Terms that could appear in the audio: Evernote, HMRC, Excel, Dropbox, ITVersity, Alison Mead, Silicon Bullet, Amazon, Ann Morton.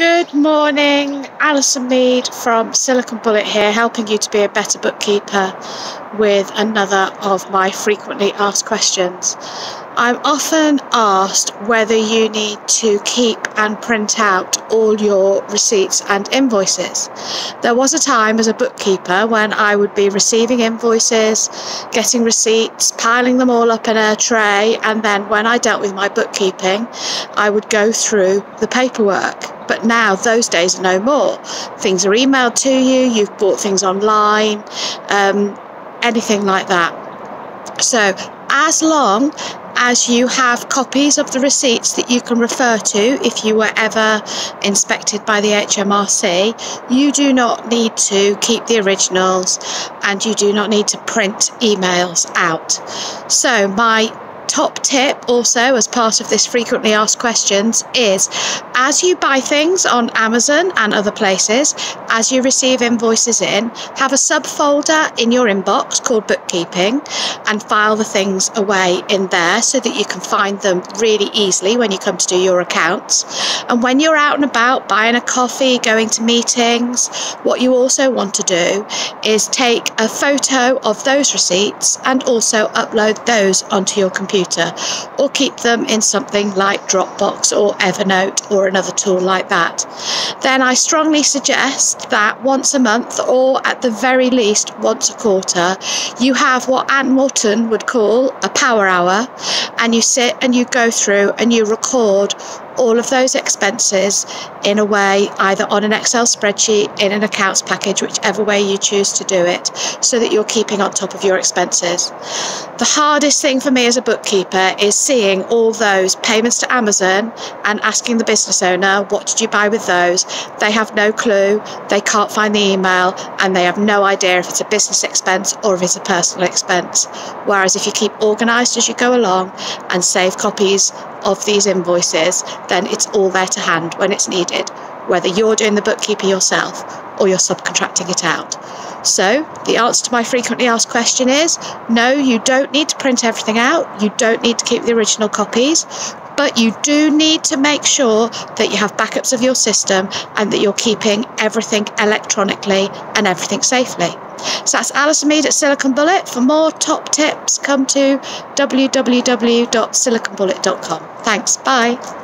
Good morning, Alison Mead from Silicon Bullet here, helping you to be a better bookkeeper with another of my frequently asked questions. I'm often asked whether you need to keep and print out all your receipts and invoices. There was a time as a bookkeeper when I would be receiving invoices, getting receipts, piling them all up in a tray, and then when I dealt with my bookkeeping, I would go through the paperwork. But now those days are no more. Things are emailed to you, you've bought things online, anything like that. So as long as you have copies of the receipts that you can refer to if you were ever inspected by the HMRC, you do not need to keep the originals and you do not need to print emails out. So my top tip also as part of this frequently asked questions is, as you buy things on Amazon and other places, as you receive invoices in, have a subfolder in your inbox called bookkeeping and file the things away in there so that you can find them really easily when you come to do your accounts. And when you're out and about buying a coffee, going to meetings, what you also want to do is take a photo of those receipts and also upload those onto your computer. Or keep them in something like Dropbox or Evernote or another tool like that. Then I strongly suggest that once a month, or at the very least once a quarter, you have what Ann Morton would call a power hour, and you sit and you go through and you record all of those expenses in a way, either on an Excel spreadsheet, in an accounts package, whichever way you choose to do it, so that you're keeping on top of your expenses. The hardest thing for me as a bookkeeper is seeing all those payments to Amazon and asking the business owner, what did you buy with those? They have no clue, they can't find the email, and they have no idea if it's a business expense or if it's a personal expense. Whereas if you keep organised as you go along and save copies of these invoices, then it's all there to hand when it's needed, whether you're doing the bookkeeping yourself or you're subcontracting it out. So the answer to my frequently asked question is, no, you don't need to print everything out, you don't need to keep the original copies, but you do need to make sure that you have backups of your system and that you're keeping everything electronically and everything safely. So that's Alison Mead at Silicon Bullet. For more top tips, come to www.siliconbullet.com. Thanks, bye.